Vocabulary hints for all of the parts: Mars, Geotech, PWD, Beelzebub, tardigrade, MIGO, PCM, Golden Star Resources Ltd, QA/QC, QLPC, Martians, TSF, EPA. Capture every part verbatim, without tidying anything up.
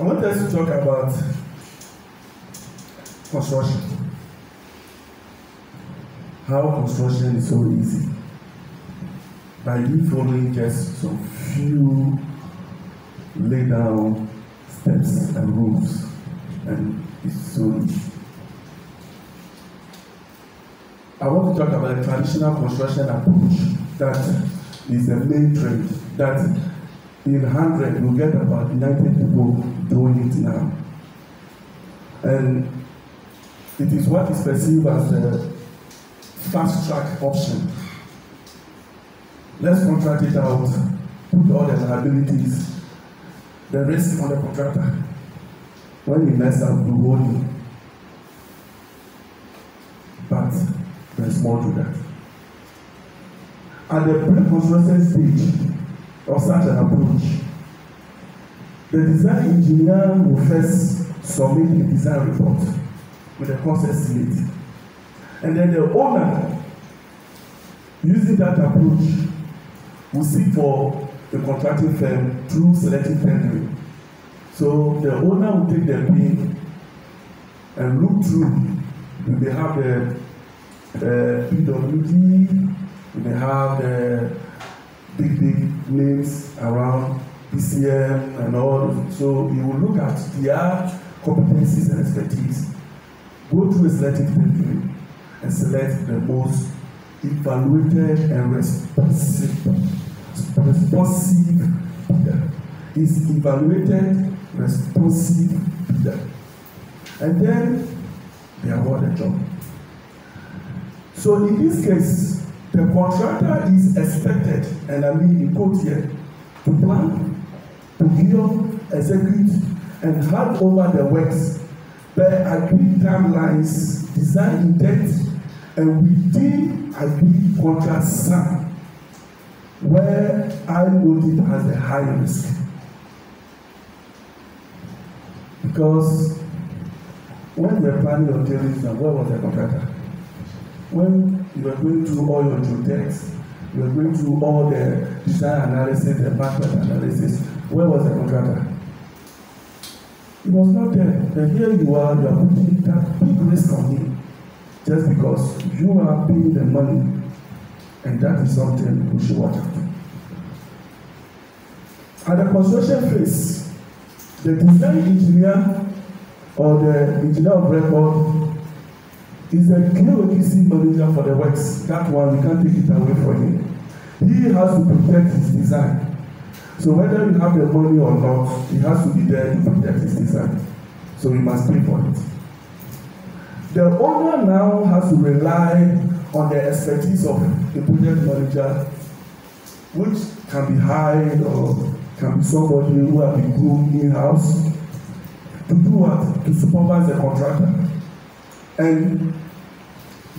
I want us to talk about construction. How construction is so easy by you following just so few lay down steps and rules, and it's so easy. I want to talk about a traditional construction approach that is the main trend that in one hundred you get about ninety people doing it now. And it is what is perceived as the fast track option. Let's contract it out, put all the liabilities, the risk on the contractor. When you mess up, you hold it. But there's more to that. At the pre-construction stage of such an approach, the design engineer will first submit a design report with a cost estimate. And then the owner, using that approach, will seek for the contracting firm through selective tendering. So the owner will take their bid and look through. They have the uh, P W D, they have the big, big names around P C M and all. So you will look at their competencies and expertise, go through a selective tendering, and select the most evaluated and responsive. Responsive bidder is evaluated responsive bidder, and then they award the job. So in this case, the contractor is expected, and I mean in quote here, to plan, to build, execute, and hand over the works by agreed timelines, design intent, and within agreed contract sum. Where I note it has the high risk, because when we were planning on terrorism, where was the contractor? When you were going through all your geotechs, you were going through all the design analysis, the backward analysis, where was the contractor? It was not there. And here you are, you are putting that big risk on him, just because you are paying the money. And that is something we should watch out. At the construction phase, the design engineer or the engineer of record is the Q A Q C manager for the works. That one, we can't take it away from him. He has to protect his design. So whether you have the money or not, he has to be there to protect his design. So we must pay for it. The owner now has to rely on the expertise of the project manager, which can be hired or can be somebody who has been groomed in-house, to do what? To supervise the contractor. And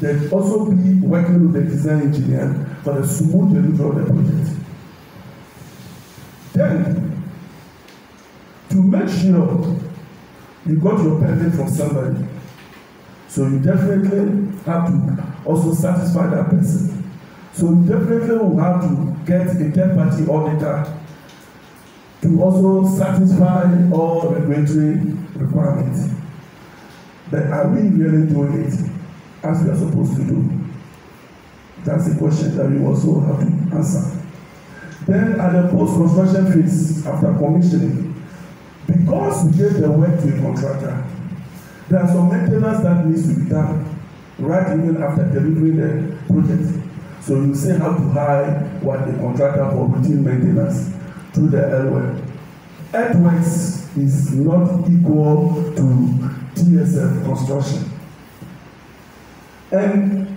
they also be working with the design engineer for the smooth delivery of the project. Then, to make sure you got your permit from somebody, so you definitely have to also satisfy that person. So you definitely will have to get a third-party auditor to also satisfy all regulatory requirements. But are we really doing it as we are supposed to do? That's the question that we also have to answer. Then at the post-construction phase, after commissioning, because we gave the work to a contractor, there are some maintenance that needs to be done right even after delivering the project. So you say how to hire what the contractor for routine maintenance through the L-Web. Earthworks is not equal to T S F construction. And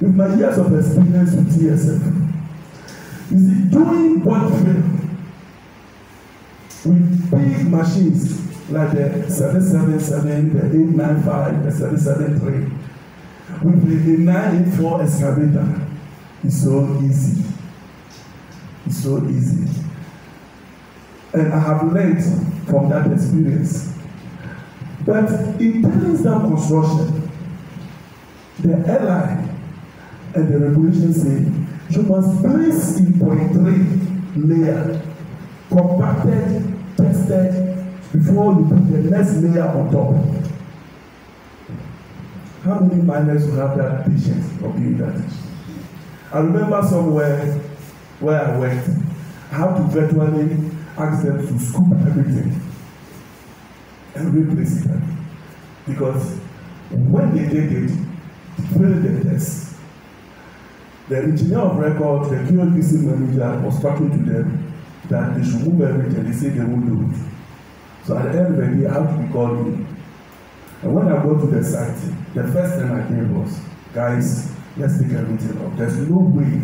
with my years of experience with T S F, you see, doing body frame with big machines like the seven seven seven, the eight nine five, the seven seven three, with the nine eight four excavator, it's so easy. It's so easy. And I have learned from that experience. But in terms of construction, the airline and the regulation say you must place in point three layer compacted, tested, before you put the next layer on top. How many miners will have that patience of doing that? I remember somewhere where I went, I had to virtually ask them to scoop everything and replace it. Because when they did it, they failed the test. The engineer of record, the Q L P C manager, was talking to them that they should move everything. They said they won't do it. So at the end of the day, I had to be called in. And when I go to the site, the first thing I did was, guys, let's take everything off. There's no way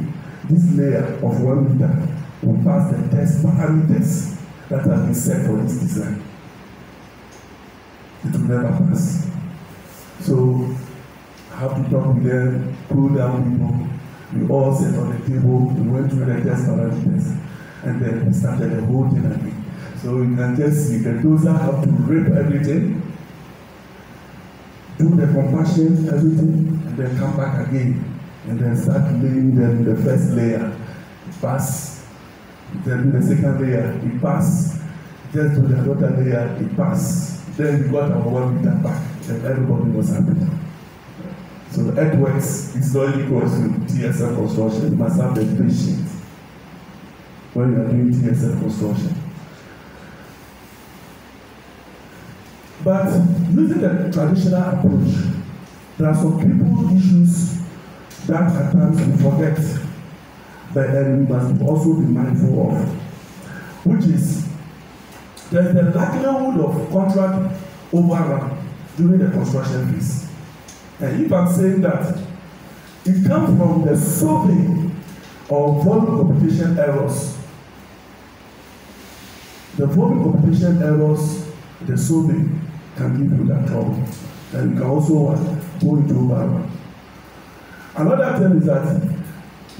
this layer of one meter will pass the test parameters that have been set for this design. It will never pass. So I have to talk with them, cool down people. We all sat on the table, we went through the test parameters, and then we started the whole thing again. So you can just see that those that have to rip everything, do the compression, everything, and then come back again, and then start laying them the first layer. Pass, then do the second layer, it pass, just do the other layer, it pass. Then we got our one meter back, and everybody was happy. So the earthworks is not equal to T S F construction. You must have the patience when you are doing T S F construction. But using the traditional approach, there are some people issues that at times we forget, but then we must also be mindful of, which is there's the likelihood of contract overrun during the construction phase. And if I'm saying that, it comes from the survey of volume computation errors. The volume computation errors, the survey, can give you that trouble. And you can also uh, go into overrun. Another thing is that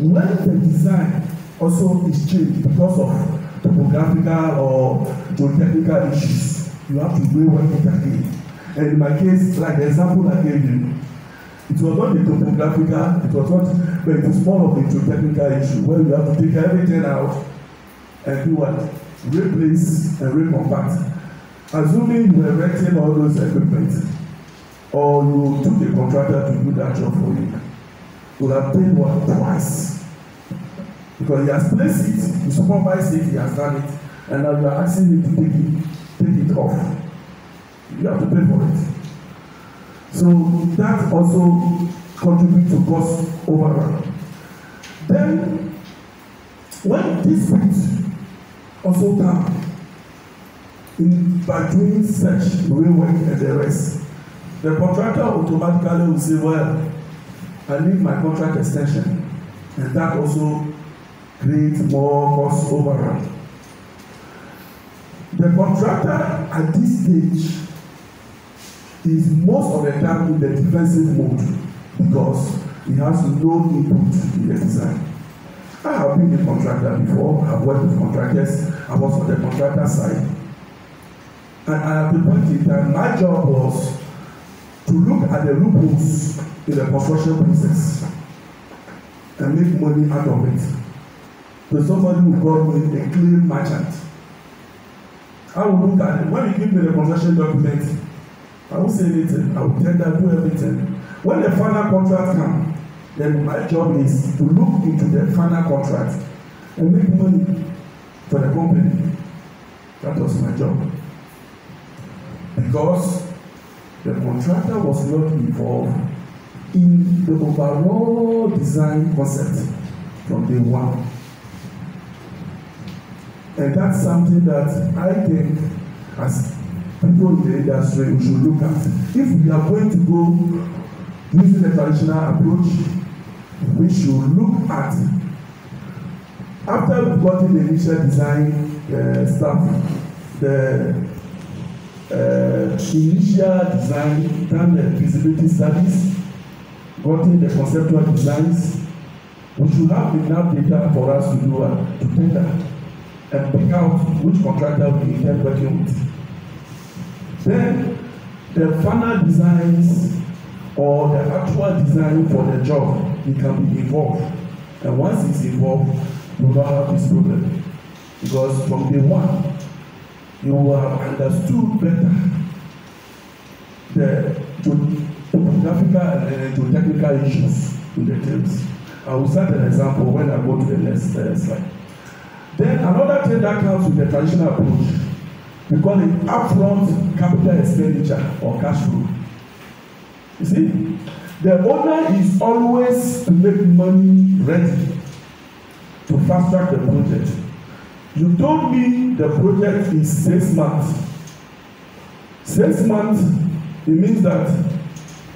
when the design also is changed because of topographical or geotechnical issues, you have to rework it again. And in my case, like the example I gave you, it was not the topographical, it was not, but it was more of a geotechnical issue where you have to take everything out and do what? Replace and recompact. Assuming you were renting all those equipment, or you took the contractor to do that job for you, you will have paid what? Twice. Because he has placed it, you supervised it, he has done it, and now you are asking him to take it, take it off. You have to pay for it. So that also contributes to cost overrun. Then, when disputes also come, In, by doing such rework and the rest, the contractor automatically will say, well, I need my contract extension. And that also creates more cost overrun. The contractor at this stage is most of the time in the defensive mode because he has no input in the design. I have been a contractor before, I've worked with contractors, I was on the contractor side. And at the point in time, my job was to look at the loopholes in the construction process and make money out of it. So somebody who brought me a clean merchant, I will look at it. When you give me the construction document, I will say anything, I will tender, do everything. When the final contract comes, then my job is to look into the final contract and make money for the company. That was my job. Because the contractor was not involved in the overall design concept from day one. And that's something that I think as people in the industry we should look at. If we are going to go using the traditional approach, we should look at, after we've gotten the initial design uh, stuff, the Uh, initial design, done the feasibility studies, got in the conceptual designs, we should have enough data for us to do uh, to tender and pick out which contractor we intend working with. Then the final designs or the actual design for the job, it can be evolved. And once it's evolved, you don't have this problem because from day one, you will have understood better the topographical and geotechnical issues in the terms. I will set an example when I go to the next uh, slide. Then another thing that comes with the traditional approach, we call it upfront capital expenditure or cash flow. You see, the owner is always to make money ready to fast track the project. You told me the project is six months. Six months, it means that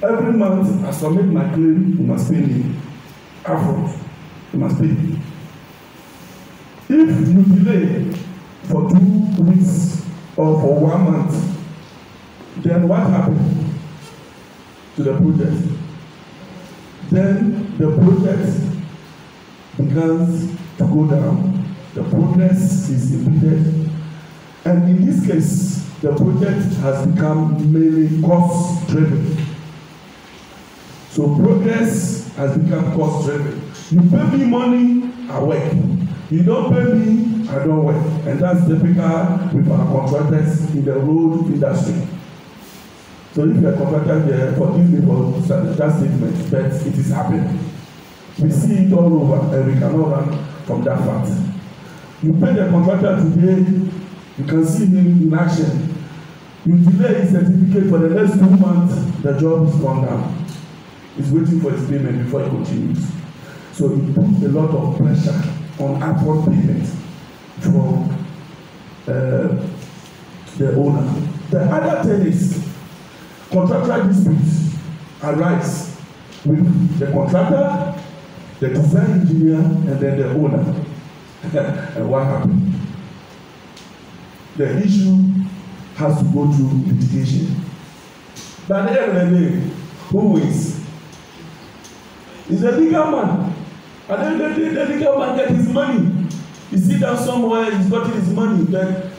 every month I submit my claim, you must pay me. Upfront, you must pay me. If you delay for two weeks or for one month, then what happened to the project? Then the project begins to go down, the progress is impeded, and in this case, the project has become mainly cost-driven. So progress has become cost-driven. You pay me money, I work. You don't pay me, I don't work. And that's typical with our contractors in the road industry. So if you're a contractor there, forgive me for that statement, but it is happening. We see it all over, and we cannot run from that fact. You pay the contractor today, you can see him in action. You delay his certificate for the next two months, the job is gone down. He's waiting for his payment before it continues. So it puts a lot of pressure on upfront payment from uh, the owner. The other thing is, contractual disputes arise with the contractor, the design engineer, and then the owner. And what happened? The issue has to go through litigation. By the end of the day, who wins? It's a legal man. And then the, the, the legal man gets his money. He sits down somewhere, he's got his money. Then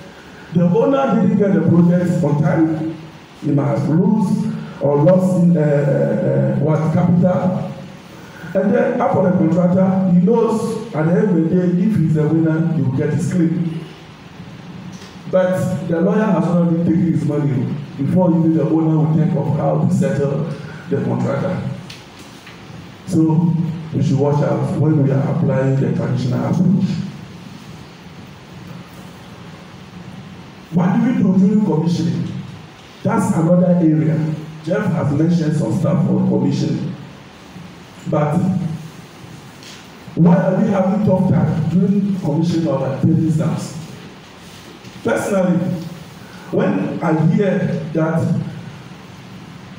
the owner didn't get the project on time. He must lose or lost in uh, uh, what capital. And then after the contractor, he knows at the end of the day, if he's a winner, he will get his claim. But the lawyer has already taken his money before even the owner will think of how to settle the contractor. So we should watch out when we are applying the traditional approach. What do we do during commissioning? That's another area. Jeff has mentioned some stuff for commissioning. But why are we having tough time during commissioning of activity exams? Personally, when I hear that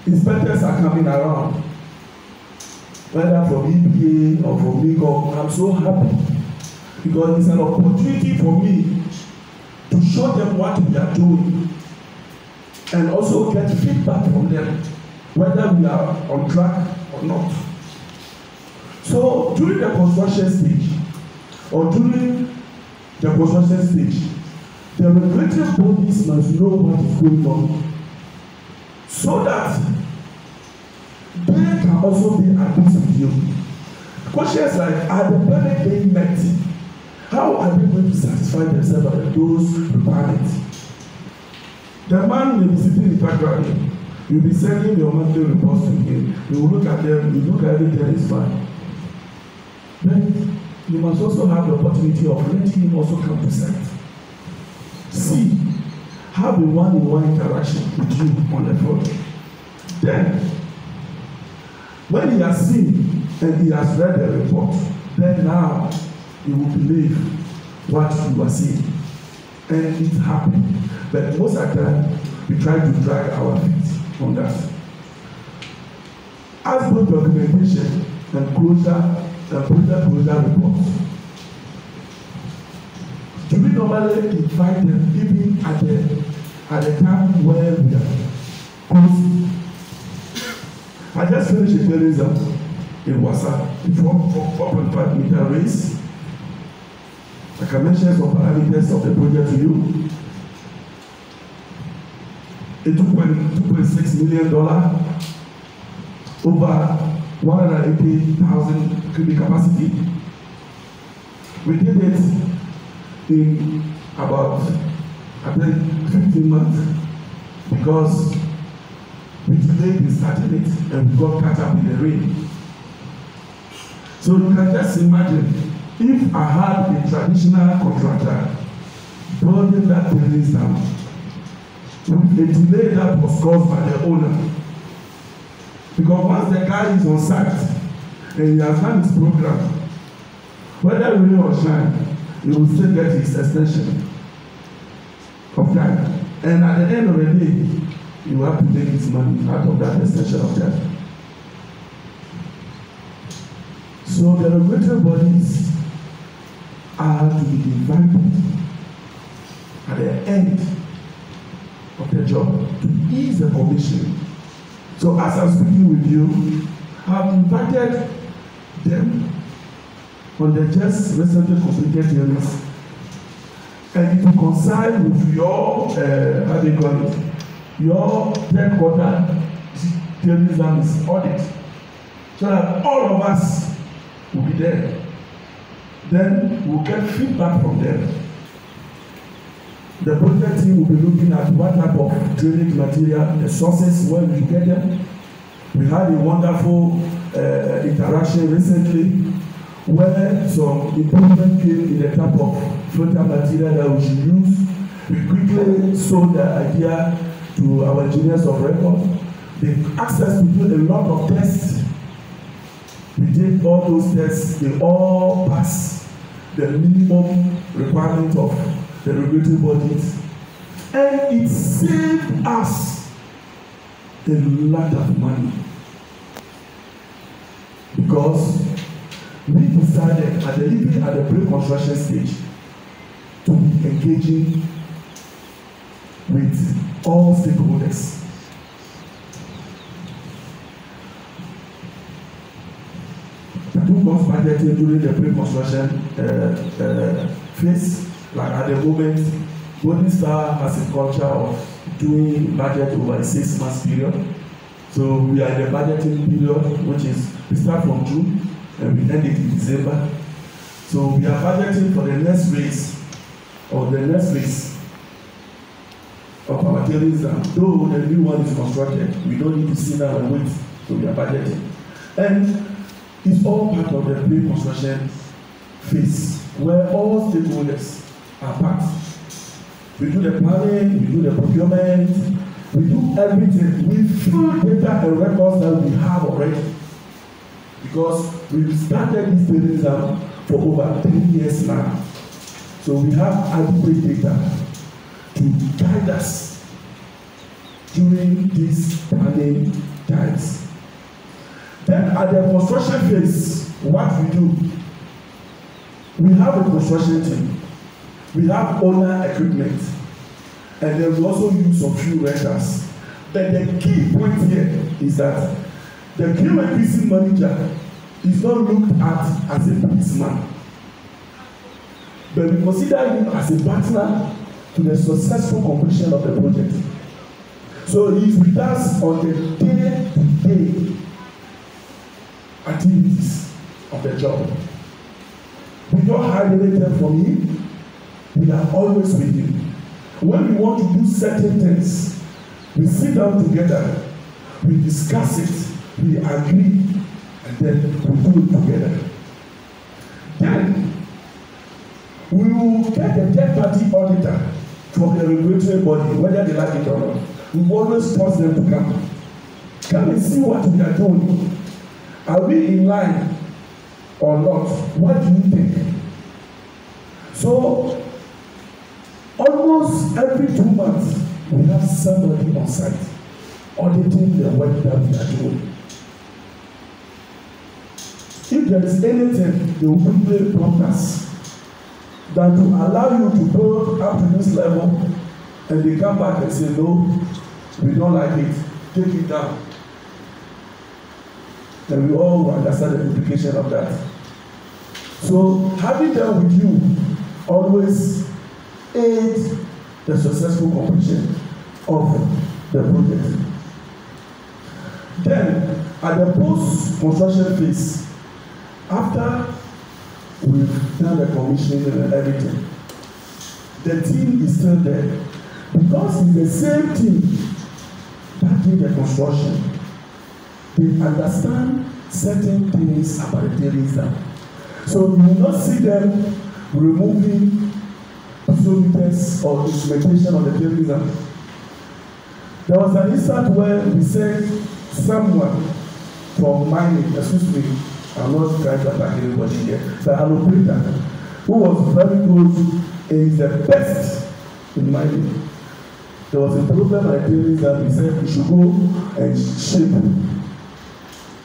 inspectors are coming around, whether from E P A or from MIGO, I'm so happy because it's an opportunity for me to show them what we are doing and also get feedback from them whether we are on track or not. So during the construction stage or during the construction stage, the regulatory bodies must know what is going on so that they can also be at peace with you. Questions like, are the permit being met? How are they going to satisfy themselves with those requirements? The man may be sitting in the background, you'll be sending your monthly reports to him, you will look at them, you look at everything, it's fine. But you must also have the opportunity of letting him also come to site. See, have a one-on-one interaction with you on the floor. Then, when he has seen and he has read the report, then now he will believe what you are seeing. And it happened. But most of the time, we try to drag our feet on that. As both documentation and closer and closer closer reports, do we normally invite them even at the, at the time where we are closing? I just finished a clearing example in Wasa, four point five meter race. I can mention some parameters of the project to you. A two point six million dollars over one hundred eighty thousand cubic capacity. We did it in about, I think, fifteen months, because we delayed the starting it and we got caught up in the rain. So you can just imagine, if I had a traditional contractor building that building down, with a delay that was caused by the owner, because once the guy is on site and he has done his program, whether rain or shine, he will still get his extension of time. And at the end of the day, he will have to take his money out of that extension of time. So the regulatory bodies are to be invited at the end of the job to ease the commission. So as I'm speaking with you, I've invited them on the just recently completed hearings, and to coincide with your, uh, how do you call it, your third quarter hearings audit, so that all of us will be there. Then we'll get feedback from them. The project team will be looking at what type of training material, the sources, where we get them. We had a wonderful uh, interaction recently where some improvement came in the type of filter material that we should use. We quickly sold the idea to our engineers of record. They asked us to do a lot of tests. We did all those tests, they all passed the minimum requirement of the regulatory bodies, and it saved us a lot of money, because we decided at the even at the pre-construction stage to be engaging with all stakeholders. The two months budgeted during the pre-construction uh, uh, phase. Like at the moment, Golden Star has a culture of doing budget over a six-month period. So we are in the budgeting period, which is we start from June and we end it in December. So we are budgeting for the next race or the next race of our tourism. Though the new one is constructed, we don't need to sit down and wait. So we are budgeting, and it's all part of the pre-construction phase where all stakeholders are part. We do the planning, we do the procurement, we do everything. We fill data and records that we have already, because we've started this business out for over three years now. So we have adequate data to guide us during these planning times. Then at the construction phase, what we do, we have a construction team. We have owner equipment, and then we also use some few renters. But the key point here is that the Q L P C manager is not looked at as a policeman, but we consider him as a partner to the successful completion of the project. So he is with us on the day-to-day activities of the job. We don't hide anything from him. We are always with you. When we want to do certain things, we sit down together, we discuss it, we agree, and then we do it together. Then, we will get a third-party auditor from the regulatory body, whether they like it or not. We always force them to come. Come and see what we are doing. Are we in line or not? What do you think? So, almost every two months, we have somebody on site auditing the work that we are doing. If there is anything, they will be prompt us that will allow you to build up to this level, and they come back and say, no, we don't like it, take it down. And we all understand the implication of that. So having them with you always aids the successful completion of the project. Then, at the post-construction phase, after we've done the commissioning and everything, the team is still there. Because it's the same thing that did the construction. They understand certain things about the tailings dam. So you will not see them removing facilities or instrumentation on the tailings dam. There was an instance where we said someone from mining, excuse me, I'm not trying to attack anybody here, the operator, who was very good, is the best in mining. There was a problem at tailings dam, we said we should go and shape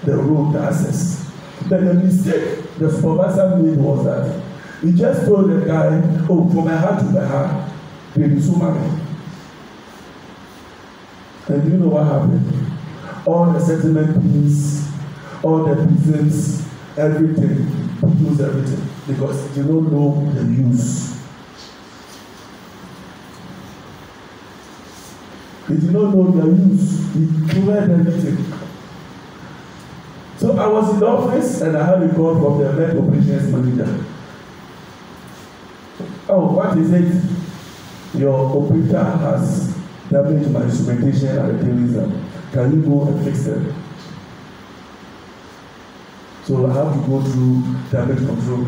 the road, the access. Then the mistake the supervisor made was that he just told the guy, oh, from my heart to my heart, there is so many. And do you know what happened? All the settlement pins, all the prisons, everything, lose everything, because they don't know the use. They did not know their use, they cleared everything. So I was in the office and I had a call from the Met Operations Manager. Oh, what is it? Your operator has damaged my instrumentation at the tailings dam. Can you go and fix it? So I have to go through damage control,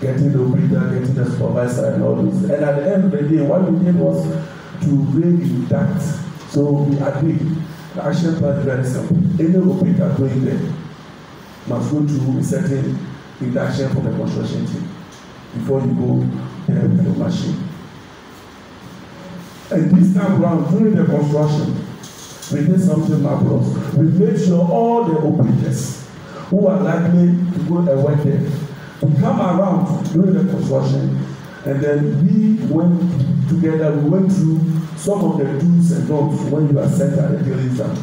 getting the operator, getting the supervisor, and all this. And at the end of the day, what we did was to bring in that. So we agreed. The action plan is very simple. Any operator going there must go through a certain induction from the construction team before you go there with the machine. And this time around, during the construction, we did something marvelous. We made sure all the operators who are likely to go and work there to come around during the construction, and then we went together, we went through some of the do's and don'ts when you are sent at the tailings dam.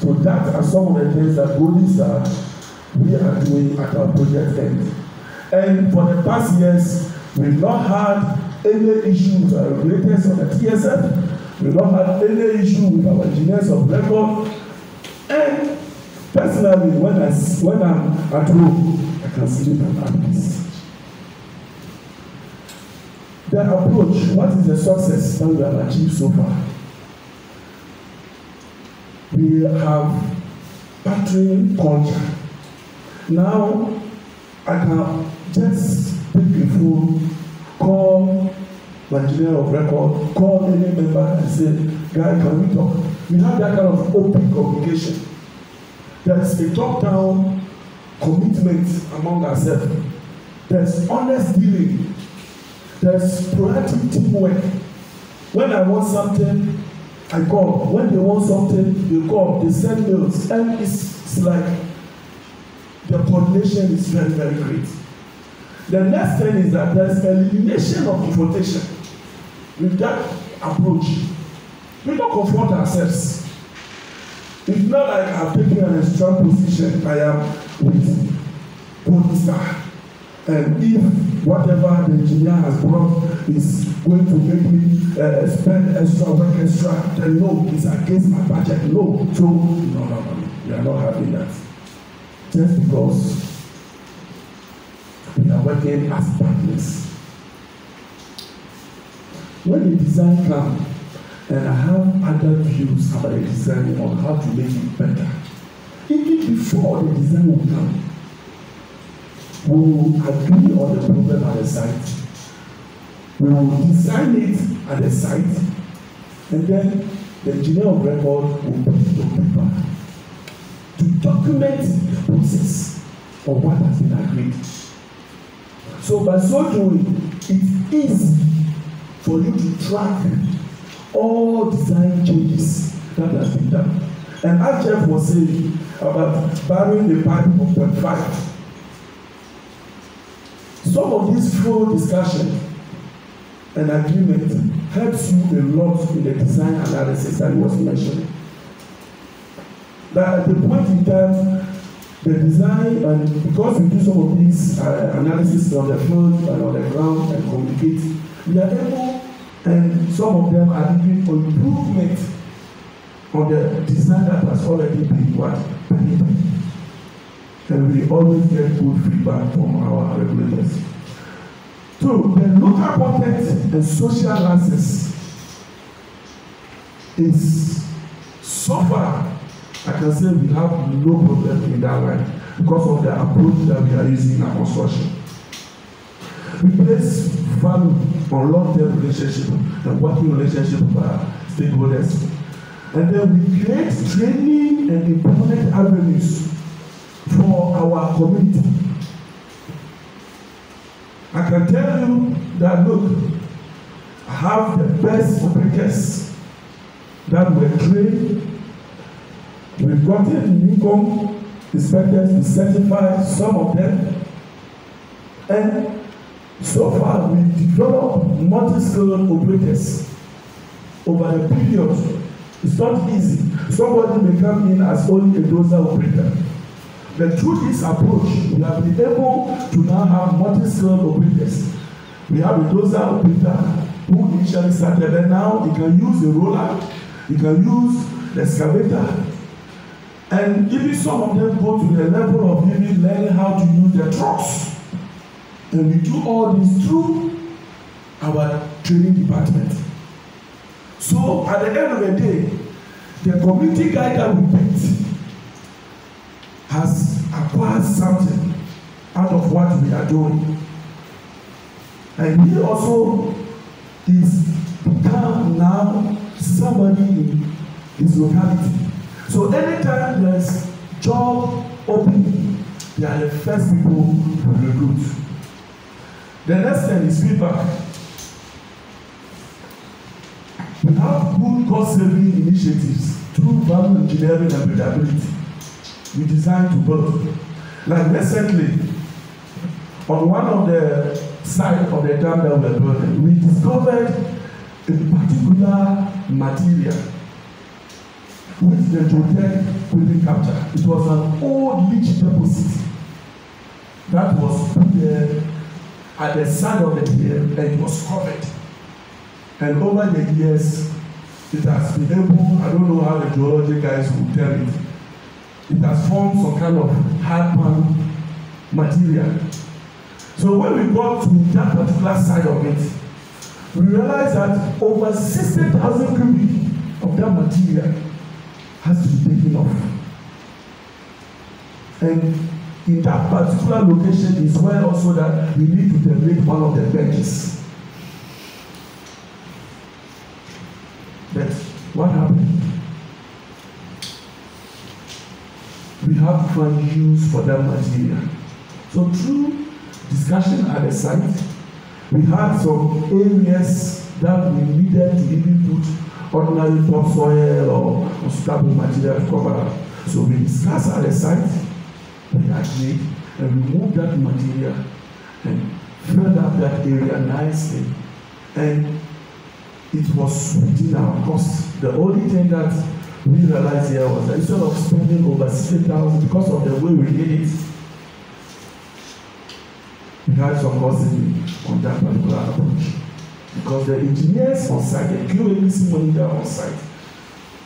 So that are some of the things that Golden Star we are doing at our project end. And for the past years, we've not had any issue with our regulators on the T S F, we've not had any issue with our engineers of record. And personally, when, I, when I'm at home, I can sleep at peace. The approach, what is the success that we have achieved so far? We have partnering culture. Now, I can just pick a phone, call my engineer of record, call any member and say, guy, can we talk? We have that kind of open communication. There's a top-down commitment among ourselves. There's honest dealing. There's proactive teamwork. When I want something, I call. When they want something, they call. They send mails. And it's, it's like the coordination is very, very great. The next thing is that there's elimination of confrontation. With that approach, we don't confront ourselves. It's not like I'm taking an extra position. I am with Golden Star. And if whatever the engineer has brought is going to make me uh, spend extra, work extra, then no, it's against my budget, no. So, no, no, no, we are not having that. Just because we are working as partners. When the design comes, and I have other views about the design on how to make it better, even before the design will come, we will agree on the problem at the site. We will design it at the site, and then the engineer of record will put it on paper to document the process of what has been agreed. So by so doing, it's easy for you to track all design changes that have been done. And as Jeff was saying about burying the pipe of point five, some of this full discussion and agreement helps you a lot in the design analysis that was mentioned. That at the point in time, the design, and because we do some of these uh, analysis on the field and on the ground and communicate, we are able, and some of them are looking for improvement on the design that has already been what? And we always get good feedback from our regulators. Two, the local content and social license is so far, I can say we have no problem in that line because of the approach that we are using in our consortium. We place value on long-term relationship and working relationship with our stakeholders. And then we create training and employment avenues for our community. I can tell you that, look, I have the best applicants that were trained. We've gotten MIGO inspectors to certify some of them. And so far, we developed multi-skilled operators over the period. It's not easy. Somebody may come in as only a dozer operator. But through this approach, we have been able to now have multi-skilled operators. We have a dozer operator who initially started, and now he can use the roller, he can use the excavator, and even some of them go to the level of even learning how to use the trucks. And we do all this through our training department. So at the end of the day, the community guide that we picked has acquired something out of what we are doing. And he also is become now somebody in his locality. So anytime there's job opening, they are the first people who recruit. The next thing is feedback. We have good cost-saving initiatives through value engineering and buildability. We design to build. Like recently, on one of the sides of the dam that we are building, we discovered a particular material which the geotech couldn't capture. It was an old leach deposit that was put there at the side of the hill, and it was covered. And over the years, it has been able, I don't know how the geology guys will tell it, it has formed some kind of hard pan material. So when we got to that particular side of it, we realized that over sixty thousand cubic of that material has to be taken off. And in that particular location is where also that we need to terminate one of the benches. But what happened? We have fund use for that material. So through discussion at the site, we had some areas that we needed to even put ordinary topsoil or unsuitable material to cover up. So we discussed at the site, we agreed, and removed that material and filled up that area nicely. And it was within our cost. The only thing that we realized here was that instead of spending over sixty thousand dollars because of the way we did it, we had some cost on that particular approach. Because the engineers on site, the Q A Q C monitor on site,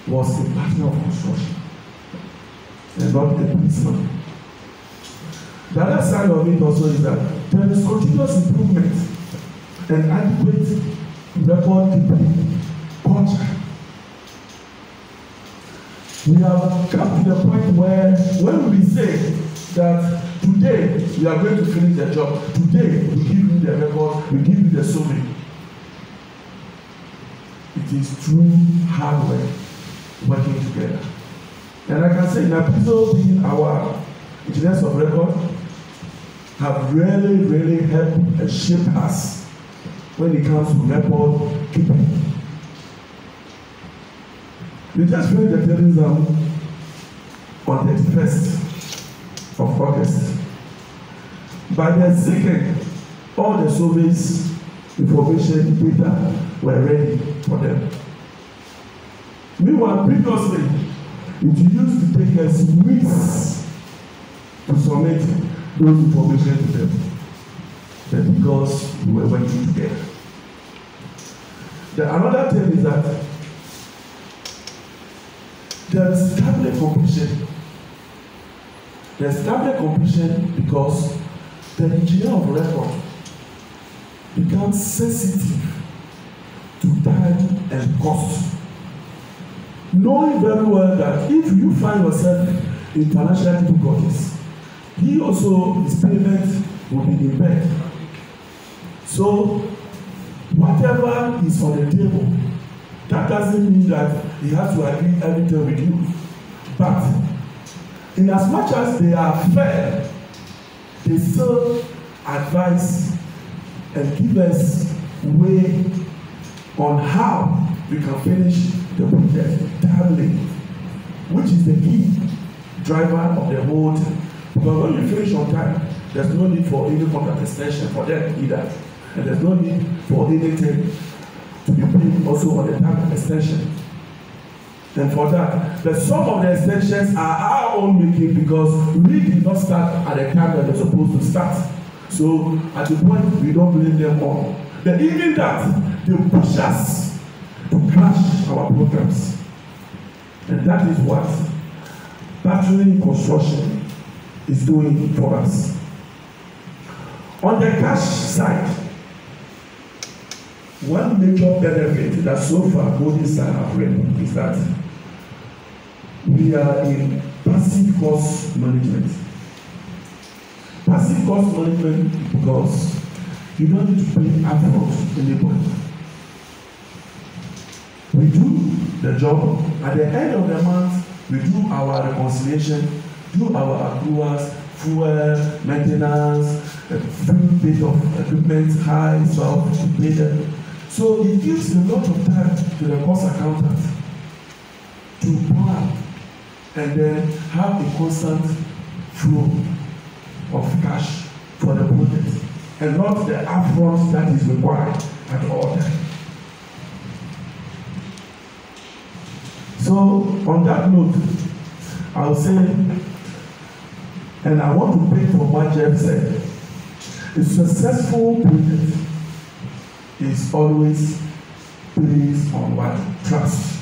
was a partner of construction and not a policeman. The other side of it also is that there is continuous improvement and adequate record keeping culture. We have come to the point where when we say that today we are going to finish the job, today we give you the record, we give you the summary. It is true hard work, working together. And I can say that people being our engineers of record have really, really helped and shaped us when it comes to record keeping. We just finished the tailing down on the first of August. By the second, all the surveys, information, data were ready for them. Meanwhile, previously, it used to take us weeks to submit those information to them. But because we were working together. The another thing is that the established completion, the established completion because the engineer of record becomes sensitive to time and cost. Knowing very well that if you find yourself in financial difficulties, he also, his payment will be impaired. So, whatever is on the table, that doesn't mean that he has to agree everything with you. But, in as much as they are fair, they still advise and give us way on how we can finish the project timely, which is the key driver of the whole thing. Because when you finish on time, there's no need for any contract extension for them either. And there's no need for anything to be paid also on the time extension. And for that, but some of the extensions are our own making because we did not start at the time that they're supposed to start. So at the point, we don't blame them all. But even that, they push us to crash our programs. And that is what battery construction is doing for us. On the cash side, one major benefit that so far Golden Star have read is that we are in passive cost management. Passive cost management because you don't need to pay upfront to anybody. We do the job. At the end of the month, we do our reconciliation, do our accruals, fuel, maintenance, a full bit of equipment, high, soft, later. So it gives a lot of time to the cost accountant to plan and then have a constant flow of cash for the project and not the upfront that is required at all times. So on that note, I'll say, and I want to pick from what Jeff said, a successful project is always based on what? Trust.